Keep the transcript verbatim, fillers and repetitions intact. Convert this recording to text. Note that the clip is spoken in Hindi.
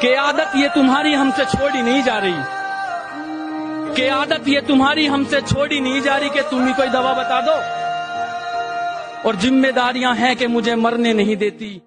कि आदत ये तुम्हारी हमसे छोड़ी नहीं जा रही, कि आदत ये तुम्हारी हमसे छोड़ी नहीं जा रही कि तुम ही कोई दवा बता दो, और जिम्मेदारियां हैं कि मुझे मरने नहीं देती।